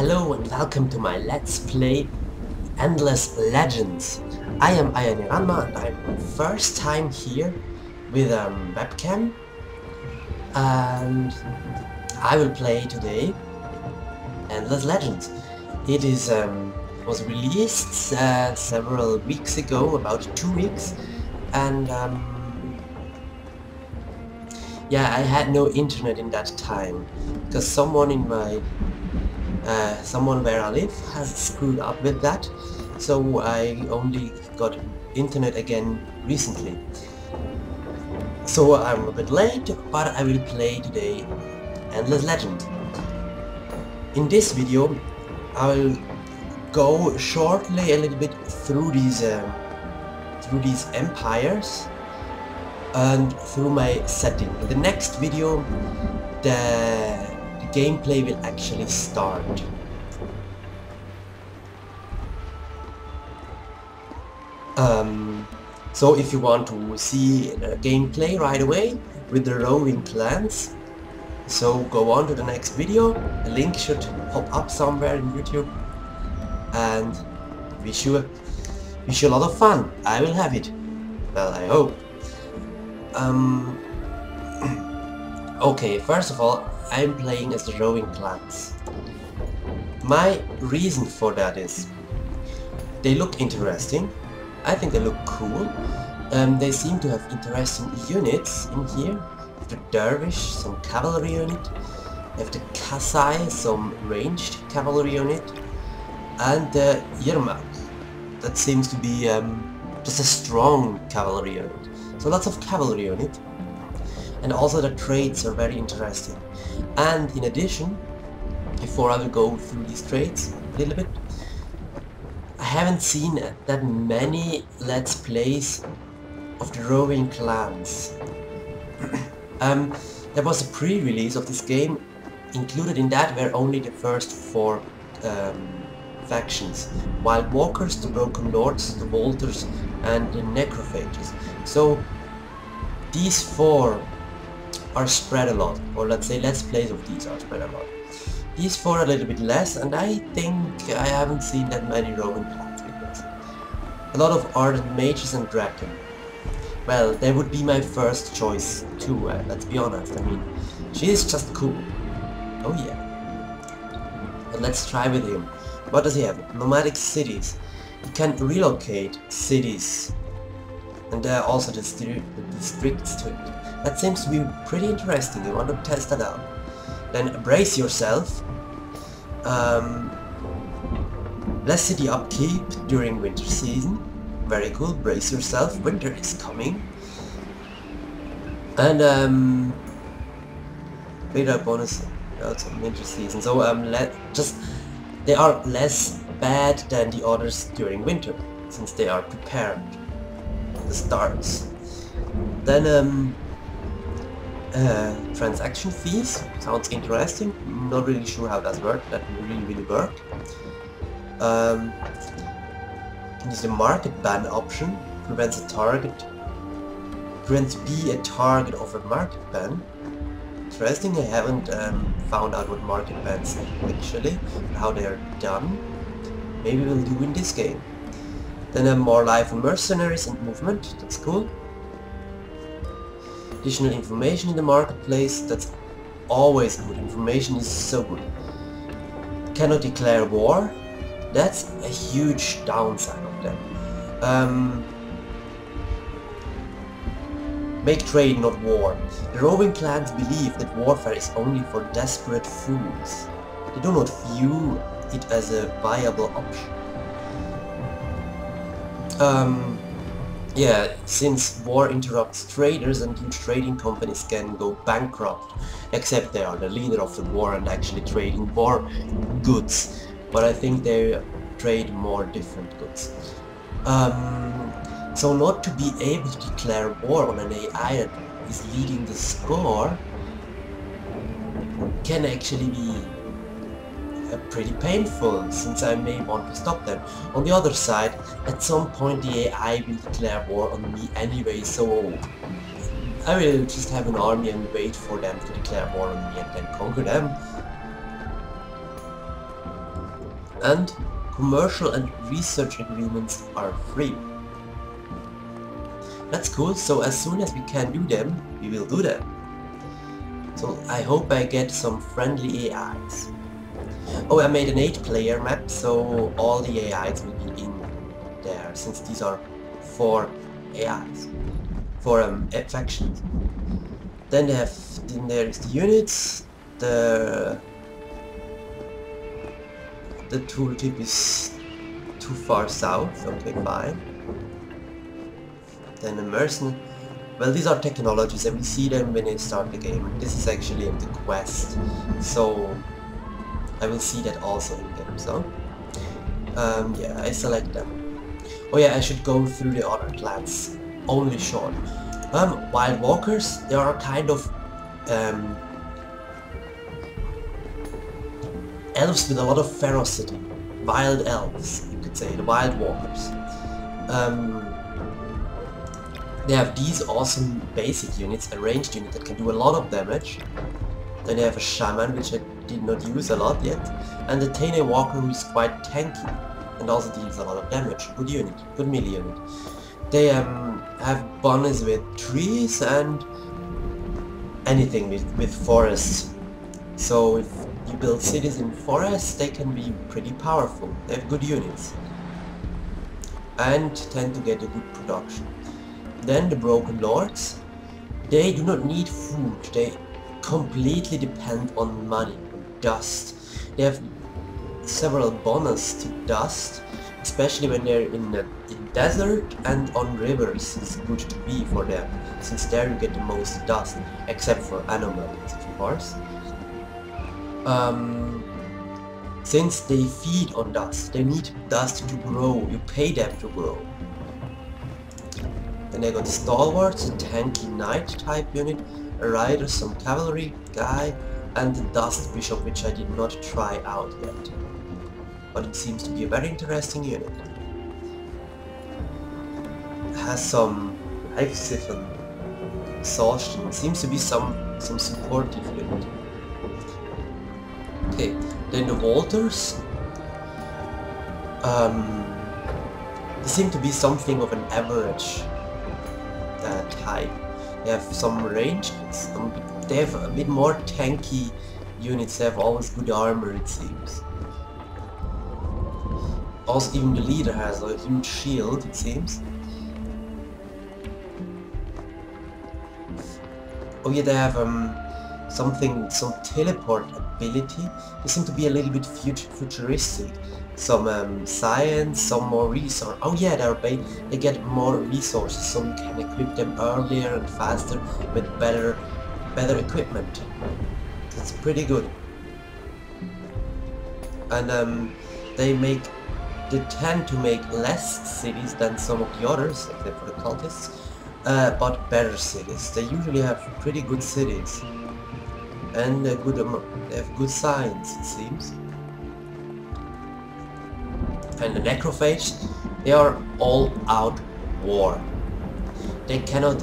Hello and welcome to my Let's Play Endless Legends. I am Ayane Ranma and I'm first time here with a webcam, and I will play today Endless Legends. It is was released several weeks ago, about 2 weeks, and yeah, I had no internet in that time because someone in my someone where I live has screwed up with that, so I only got internet again recently. So I'm a bit late, but I will play today Endless Legend. In this video I will go shortly a little bit through these empires and through my setting. In the next video the gameplay will actually start. So if you want to see gameplay right away with the Roving Clans, so go on to the next video. The link should pop up somewhere in YouTube, and wish you a lot of fun. I will have it. Well, I hope. Okay, first of all, I'm playing as the Roving Clans. My reason for that is they look interesting. I think they look cool. They seem to have interesting units in here. The Dervish, some cavalry unit. They have the Kasai, some ranged cavalry unit, and the Yirmak. That seems to be just a strong cavalry unit. So lots of cavalry unit, and also the traits are very interesting. And in addition, before I will go through these traits a little bit, I haven't seen that many Let's Plays of the Roving Clans. There was a pre-release of this game. Included in that were only the first four factions: Wild Walkers, the Broken Lords, the Vaulters, and the Necrophages. So these four are spread a lot, or let's say Let's Plays of these are spread a lot. These four are a little bit less, and I think I haven't seen that many Roving Clans videos. A lot of Ardent Mages and Drakken. Well, they would be my first choice too, let's be honest. I mean, she is just cool. Oh yeah. But let's try with him. What does he have? Nomadic cities. He can relocate cities, and there are also the districts to it. That seems to be pretty interesting. You want to test that out. Then brace yourself. Less city upkeep during winter season. Very cool. Brace yourself. Winter is coming. And beta bonus. That's winter season. So they are less bad than the others during winter, since they are prepared. The starts. Then transaction fees sounds interesting. Not really sure how that works. That really work. There's the market ban option. Prevents be a target of a market ban. Interesting. I haven't found out what market bans are actually, how they are done. Maybe we'll do in this game. Then more life for mercenaries and movement, that's cool. Additional information in the marketplace, that's always good. Information is so good. Cannot declare war, that's a huge downside of that. Make trade, not war. The Roving Clans believe that warfare is only for desperate fools. They do not view it as a viable option. Yeah, since war interrupts traders and huge trading companies can go bankrupt, except they are the leader of the war and actually trading war goods, but I think they trade more different goods. So not to be able to declare war on an AI that is leading the score can actually be pretty painful, since I may want to stop them. On the other side, at some point the AI will declare war on me anyway, so I will just have an army and wait for them to declare war on me and then conquer them. and commercial and research agreements are free. That's cool, so as soon as we can do them, we will do them. So I hope I get some friendly AIs. Oh, I made an 8-player map, so all the AIs will be in there, since these are 4 AIs, 4 factions. Then they have, then there is the units, the tooltip is too far south, okay, fine. Then the mercenary, well, these are technologies and we see them when they start the game. This is actually in the quest, so I will see that also in game, so. Yeah, I select them. Oh yeah, I should go through the other clans, only short. Wild Walkers, they are kind of elves with a lot of ferocity. Wild elves, you could say, the Wild Walkers. They have these awesome basic units, a ranged unit that can do a lot of damage. Then they have a Shaman, which I did not use a lot yet. And the Tane Walker, who is quite tanky and also deals a lot of damage. Good unit, good melee unit. They have bonus with trees and anything with forests. So if you build cities in forests, they can be pretty powerful. They have good units and tend to get a good production. Then the Broken Lords, they do not need food, they completely depend on money, dust. They have several bonuses to dust, especially when they're in desert and on rivers. It's good to be for them, since there you get the most dust, except for anomalies, of course. Since they feed on dust, they need dust to grow, you pay them to grow. Then I got Stalwarts, a tanky knight type unit, a rider, some cavalry guy, and the Dust Bishop, which I did not try out yet. But it seems to be a very interesting unit. It has some life siphon, exhaustion, it seems to be some supportive unit. Okay, then the Vaulters. They seem to be something of an average type. They have some range, they have a bit more tanky units, they have always good armor it seems. Also even the leader has a huge shield it seems. Oh yeah, they have some teleport ability. They seem to be a little bit futuristic. Some science, some more resource. Oh yeah, they get more resources, so we can equip them earlier and faster with better equipment. That's pretty good. And they tend to make less cities than some of the others, except for the cultists, but better cities. They usually have pretty good cities, and they have good science, it seems. And the Necrophages, they are all-out war. They cannot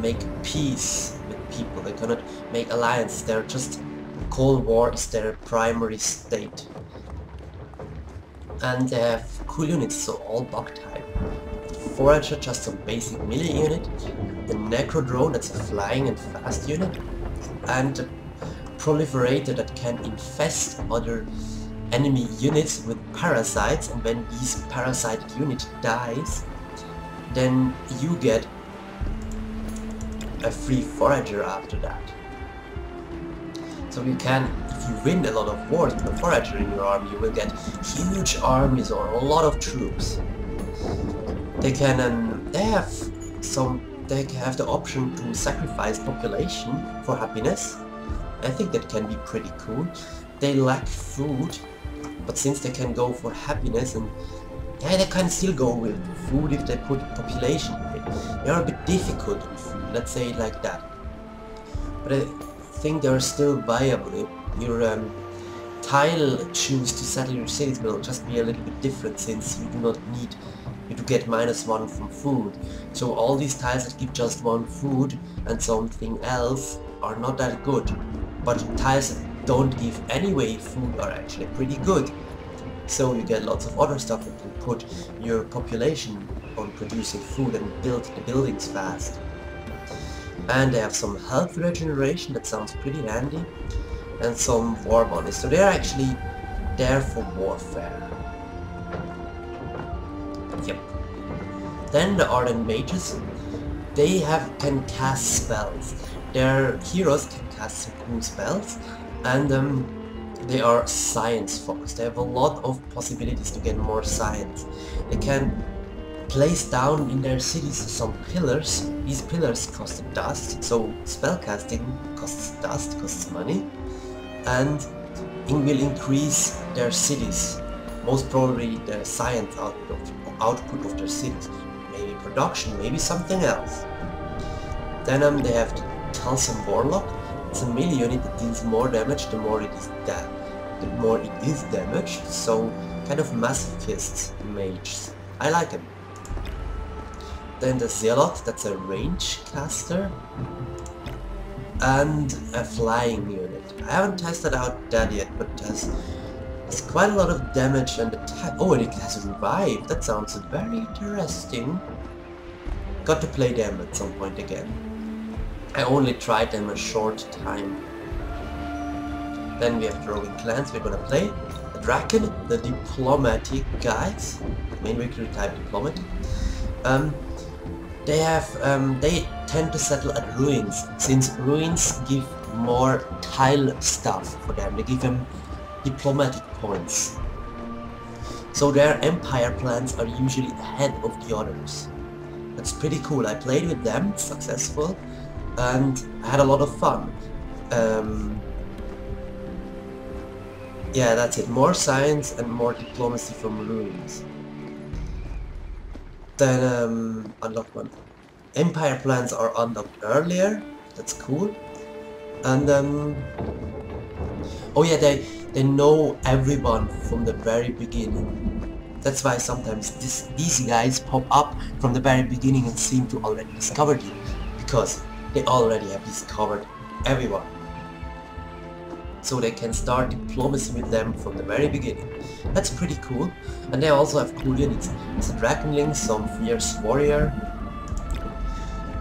make peace with people, they cannot make alliance, they're just... Cold War is their primary state. And they have cool units, so all bug type. The Forager, just a basic melee unit. The Necro Drone, that's a flying and fast unit. And the Proliferator, that can infest other enemy units with parasites, and when this parasited unit dies, then you get a free forager after that. So you can, if you win a lot of wars with a forager in your army, you will get huge armies or a lot of troops. They can, they have the option to sacrifice population for happiness. I think that can be pretty cool. They lack food, but since they can go for happiness, and yeah, they can still go with food if they put population in it. They are a bit difficult in food, let's say it like that. But I think they are still viable. Your tile choose to settle your cities will just be a little bit different, since you do not need to get -1 from food. So all these tiles that give just 1 food and something else are not that good. But tiles that don't give anyway food are actually pretty good. So you get lots of other stuff that can put your population on producing food and build the buildings fast. And they have some health regeneration, that sounds pretty handy, and some war money. So they're actually there for warfare. Yep. Then the Ardent Mages, they can cast spells. Their heroes can cast some cool spells, and they are science focused. They have a lot of possibilities to get more science. They can place down in their cities some pillars. These pillars cost dust, so spellcasting costs dust, costs money, and it will increase their cities. Most probably the science output of their cities. Maybe production, maybe something else. Then they have the Talsam Warlock. It's a melee unit that deals more damage the more it is damaged, so kind of masochists, mages. I like them. Then the Zealot, that's a range caster. And a flying unit. I haven't tested out that yet, but it's quite a lot of damage and attack. Oh, and it has revived. That sounds very interesting. Got to play them at some point again. I only tried them a short time. Then we have the Roving Clans we're gonna play. The Drakken, the diplomatic guys. Main victory type diplomatic. They tend to settle at ruins, since ruins give more tile stuff for them. They give them diplomatic points. So their empire plans are usually ahead of the others. That's pretty cool. I played with them, successful, and I had a lot of fun. Yeah, that's it. More science and more diplomacy from ruins. Then unlock one. Empire plans are unlocked earlier. That's cool. And oh yeah, they know everyone from the very beginning. That's why sometimes these guys pop up from the very beginning and seem to already discover you, because they already have discovered everyone. So they can start diplomacy with them from the very beginning. That's pretty cool. And they also have cool units. It's a Drakenling, some fierce warrior.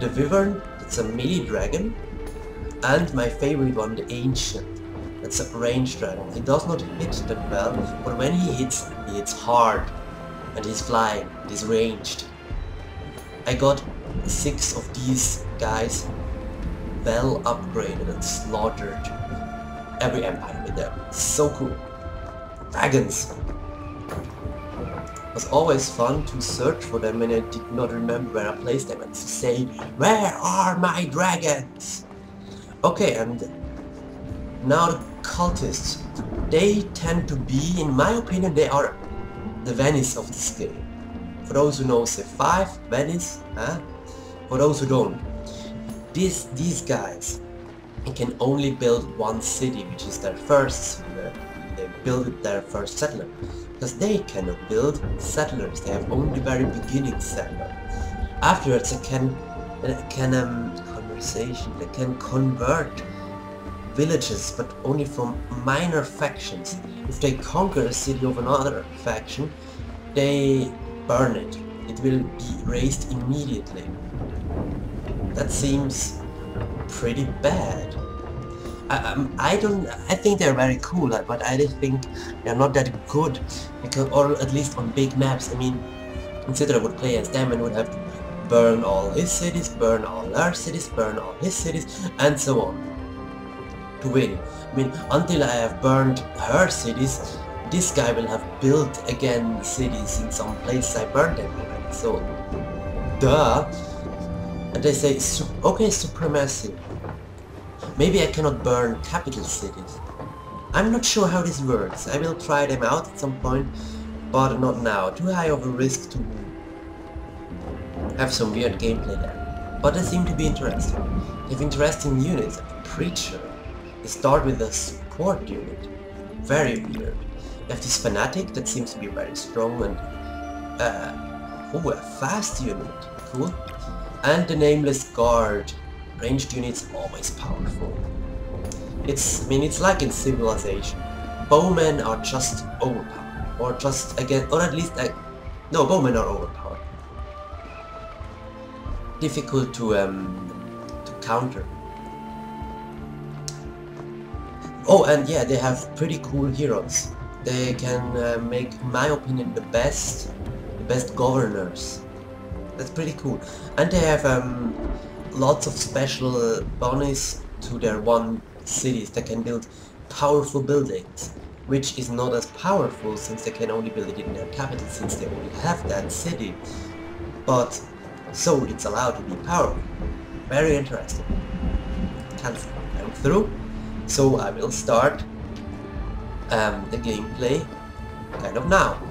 The Vivern, that's a melee dragon. And my favorite one, the Ancient. That's a ranged dragon. He does not hit that well, but when he hits hard. And he's flying, he's ranged. I got 6 of these guys well upgraded and slaughtered every empire with them. So cool. Dragons. It was always fun to search for them and I did not remember where I placed them and to say, where are my dragons? Okay, and now the cultists. They tend to be, in my opinion, they are the Venice of this game. For those who know, say 5, Venice, huh? For those who don't, these guys can only build one city, which is their first settler. They build their first settler, because they cannot build settlers. They have only very beginning settler. Afterwards, they can convert villages, but only from minor factions. If they conquer a city of another faction, they burn it. It will be erased immediately. That seems pretty bad. I think they're very cool, but I think they're not that good, because, or at least on big maps. I mean, consider I would play as them and would have to burn all his cities, burn all our cities, burn all his cities, and so on to win. I mean, until I have burned her cities, this guy will have built again cities in some place I burned them already. So, duh. And they say, okay, supremacy. Maybe I cannot burn capital cities. I'm not sure how this works. I will try them out at some point, but not now. Too high of a risk to have some weird gameplay there. But they seem to be interesting. They have interesting units. Preacher. They start with a support unit. Very weird. They have this Fanatic that seems to be very strong and... a fast unit. Cool. And the Nameless Guard. Ranged units always powerful. It's like in Civilization. Bowmen are just overpowered. or just again, or at least like, no, bowmen are overpowered. Difficult to counter. Oh, and yeah, they have pretty cool heroes. They can make, in my opinion, the best governors. That's pretty cool. And they have lots of special bonuses to their one cities. They can build powerful buildings, which is not as powerful since they can only build it in their capital, since they only have that city. But so it's allowed to be powerful. Very interesting. Cancel. I'm through. So I will start the gameplay kind of now.